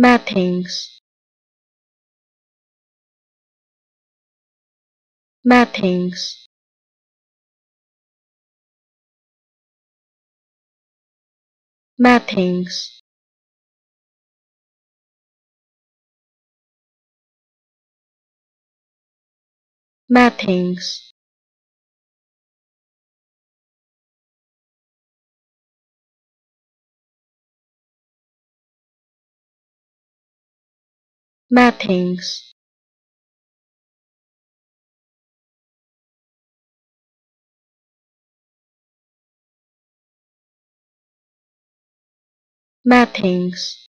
Mappings. Mappings. Mappings. Mappings. Mappings.